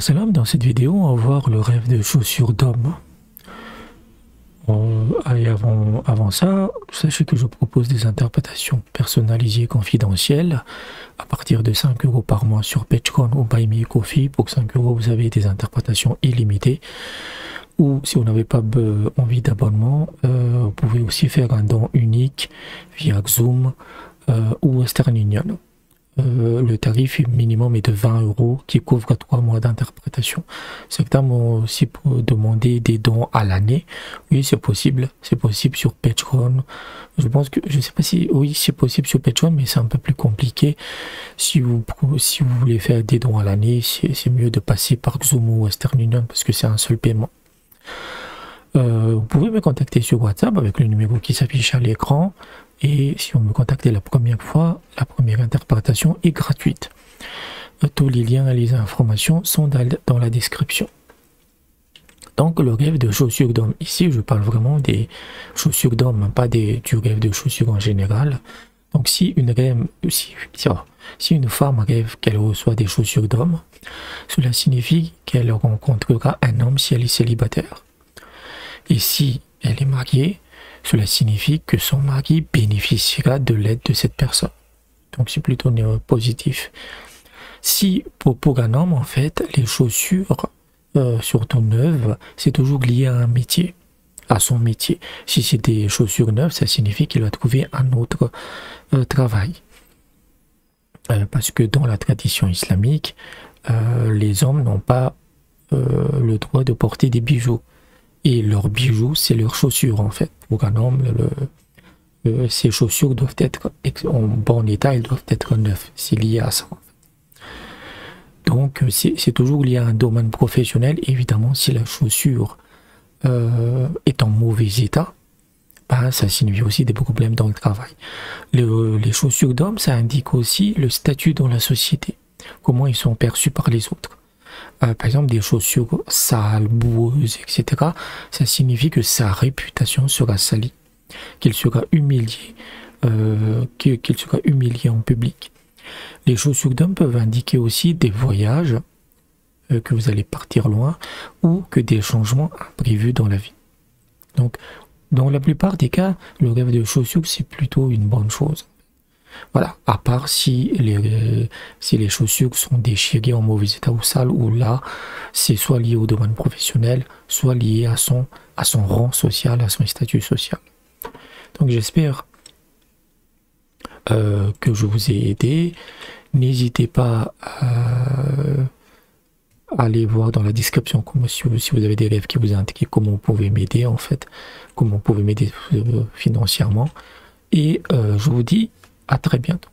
Salam, dans cette vidéo, on va voir le rêve de chaussures d'homme. Et avant ça, sachez que je propose des interprétations personnalisées et confidentielles à partir de 5 € par mois sur Patreon ou Buy Me Coffee. Pour 5 € vous avez des interprétations illimitées, ou si vous n'avez pas envie d'abonnement, vous pouvez aussi faire un don unique via Xoom ou Western Union. Le tarif minimum est de 20 € qui couvre 3 mois d'interprétation. Certains m'ont aussi demandé des dons à l'année. Oui, c'est possible sur Patreon. Je pense que, je sais pas si, oui, c'est possible sur Patreon, mais c'est un peu plus compliqué. Si vous voulez faire des dons à l'année, c'est mieux de passer par Xoom ou Western Union parce que c'est un seul paiement. Vous pouvez me contacter sur WhatsApp avec le numéro qui s'affiche à l'écran, et si on me contacte la première fois, la première interprétation est gratuite. Tous les liens et les informations sont dans la description. Donc le rêve de chaussures d'homme, ici je parle vraiment des chaussures d'homme, pas du rêve de chaussures en général. Donc si une femme rêve qu'elle reçoit des chaussures d'homme, cela signifie qu'elle rencontrera un homme si elle est célibataire. Et si elle est mariée, cela signifie que son mari bénéficiera de l'aide de cette personne. Donc c'est plutôt positif. Si pour un homme, en fait, les chaussures, surtout neuves, c'est toujours lié à un métier, à son métier. Si c'est des chaussures neuves, ça signifie qu'il va trouver un autre travail. Parce que dans la tradition islamique, les hommes n'ont pas le droit de porter des bijoux. Et leurs bijoux, c'est leurs chaussures, en fait. Pour un homme, ces chaussures doivent être en bon état, elles doivent être neuves. C'est lié à ça, en fait. Donc, c'est toujours lié à un domaine professionnel. Évidemment, si la chaussure est en mauvais état, ça signifie aussi des problèmes dans le travail. Les chaussures d'homme, ça indique aussi le statut dans la société, comment ils sont perçus par les autres. Par exemple, des chaussures sales, boueuses, etc., ça signifie que sa réputation sera salie, qu'il sera humilié en public. Les chaussures d'homme peuvent indiquer aussi des voyages, que vous allez partir loin, ou que des changements imprévus dans la vie. Donc, dans la plupart des cas, le rêve de chaussures, c'est plutôt une bonne chose. Voilà, à part si les chaussures sont déchirées en mauvais état ou sales, ou là, c'est soit lié au domaine professionnel, soit lié à son rang social, à son statut social. Donc j'espère que je vous ai aidé. N'hésitez pas à aller voir dans la description si vous avez des rêves qui vous indiquent comment vous pouvez m'aider, en fait, comment vous pouvez m'aider financièrement. Et je vous dis à très bientôt.